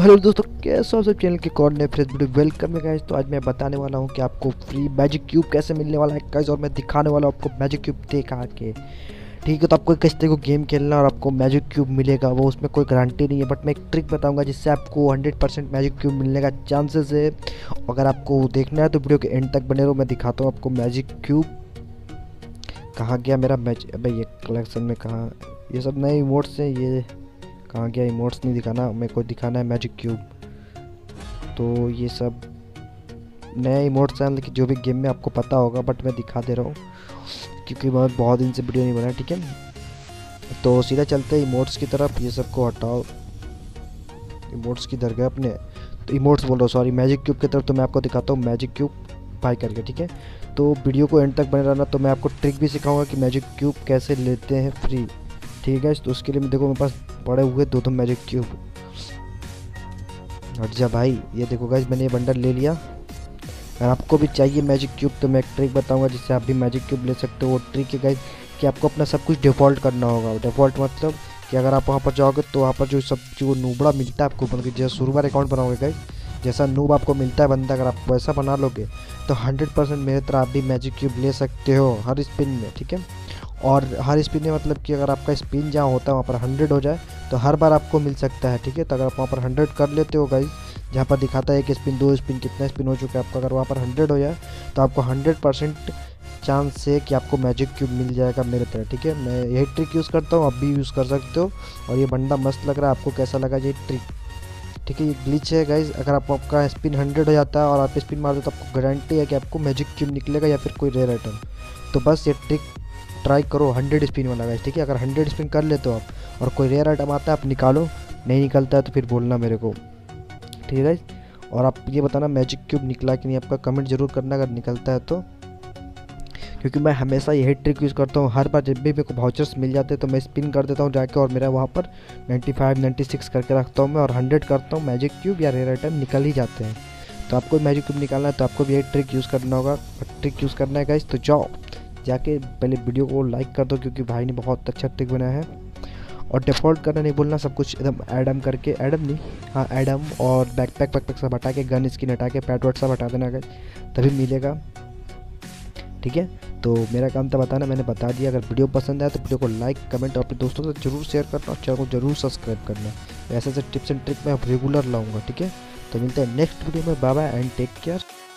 तो हेलो दोस्तों, कैसे हो? सब चैनल के कॉर्नर फ्रेंड वीडियो वेलकम है गाइस। तो आज मैं बताने वाला हूं कि आपको फ्री मैजिक क्यूब कैसे मिलने वाला है गाइस, और मैं दिखाने वाला हूं आपको मैजिक क्यूब देखा के, ठीक है। तो आपको किस तरह को गेम खेलना और आपको मैजिक क्यूब मिलेगा वो उसमें कोई गारंटी नहीं है, बट मैं एक ट्रिक बताऊंगा जिससे आपको 100% मैजिक क्यूब मिलने का चांसेस है। अगर आपको देखना है तो वीडियो के एंड तक बने रहो, मैं दिखाता हूँ आपको मैजिक क्यूब। कहाँ गया मेरा मैजिक? भाई ये कलेक्शन में कहाँ, ये सब नए इमोट्स हैं, ये कहाँ गया? इमोट्स नहीं दिखाना, मेरे को दिखाना है मैजिक क्यूब। तो ये सब नए इमोट्स हैं लेकिन जो भी गेम में आपको पता होगा, बट मैं दिखा दे रहा हूँ क्योंकि मैं बहुत दिन से वीडियो नहीं बना, ठीक है। तो सीधा चलते हैं इमोट्स की तरफ। ये सबको हटाओ, इमोट्स की दरगाह अपने, तो इमोट्स बोल रहा हूँ सॉरी, मैजिक क्यूब की तरफ। तो मैं आपको दिखाता हूँ मैजिक क्यूब बाय करके, ठीक है। तो वीडियो को एंड तक बने रहना, तो मैं आपको ट्रिक भी सिखाऊंगा कि मैजिक क्यूब कैसे लेते हैं फ्री, ठीक है। तो उसके लिए मैं देखो मेरे पास पड़े हुए दो मैजिक क्यूब, हट जा भाई। ये देखो गाइस मैंने ये बंडल ले लिया। अगर आपको भी चाहिए मैजिक क्यूब तो मैं एक ट्रिक बताऊंगा जिससे आप भी मैजिक क्यूब ले सकते हो। वो ट्रिक है गाइस कि आपको अपना सब कुछ डिफ़ॉल्ट करना होगा। डिफ़ॉल्ट मतलब कि अगर आप वहाँ पर जाओगे तो वहाँ पर जो सब जो नूबड़ा मिलता है आपको, बल्कि जैसे शुरुआर अकाउंट बनाओगे गाइस, जैसा नूब आपको मिलता है बंदा, अगर आप वैसा बना लोगे तो 100% मेरे तरह आप भी मैजिक क्यूब ले सकते हो हर स्पिन में, ठीक है। और हर स्पिन में मतलब कि अगर आपका स्पिन जहाँ होता है वहाँ पर 100 हो जाए तो हर बार आपको मिल सकता है, ठीक है। तो अगर आप वहाँ पर 100 कर लेते हो गाइस, जहाँ पर दिखाता है एक स्पिन, दो स्पिन, कितना स्पिन हो चुका है आपका, अगर वहाँ पर 100 हो जाए तो आपको 100% चांस है कि आपको मैजिक क्यूब मिल जाएगा मेरे तरह, ठीक है। मैं यही ट्रिक यूज़ करता हूँ, आप भी यूज़ कर सकते हो। और ये बंदा मस्त लग रहा है, आपको कैसा लगा ये ट्रिक? ठीक है, ये ग्लिच है गाइज। अगर आपका स्पिन 100 हो जाता है और आप स्पिन मारते हो तो आपको गारंटी है कि आपको मैजिक क्यूब निकलेगा या फिर कोई रेयर आइटम। तो बस ये ट्रिक ट्राई करो 100 स्पिन वाला गाइज, ठीक है। अगर 100 स्पिन कर लेते हो आप और कोई रेयर आइटम आता है आप निकालो, नहीं निकलता है तो फिर बोलना मेरे को, ठीक है गाइज। और आप ये बताना मैजिक क्यूब निकला कि नहीं, आपका कमेंट जरूर करना अगर निकलता है तो, क्योंकि मैं हमेशा यही ट्रिक यूज़ करता हूँ। हर बार जब भी मेरे को वाउचर्स मिल जाते हैं तो मैं स्पिन कर देता हूँ जाके, और मेरा वहाँ पर 95 96 करके रखता हूँ मैं, और 100 करता हूँ, मैजिक क्यूब या रेयर आइटम निकल ही जाते हैं। तो आपको मैजिक क्यूब निकालना है तो आपको भी यही ट्रिक यूज़ करना होगा, ट्रिक यूज़ करना है गाइस। तो जाओ जाके पहले वीडियो को लाइक कर दो क्योंकि भाई ने बहुत अच्छा ट्रिक बनाया है। और डिफ़ॉल्ट करना नहीं भूलना, सब कुछ एकदम एडम करके, एडम नहीं हाँ एडम, और बैकपैक सब हटा के, गन स्किन हटा के, पैटवर्ड सब हटा देना गाइस, तभी मिलेगा, ठीक है। तो मेरा काम था बताना, मैंने बता दिया। अगर वीडियो पसंद आया तो वीडियो को लाइक, कमेंट और अपने दोस्तों से ज़रूर शेयर करना, और चैनल को जरूर सब्सक्राइब करना। ऐसे ऐसे टिप्स एंड ट्रिक मैं रेगुलर लाऊंगा, ठीक है। तो मिलते हैं नेक्स्ट वीडियो में, bye bye and take care.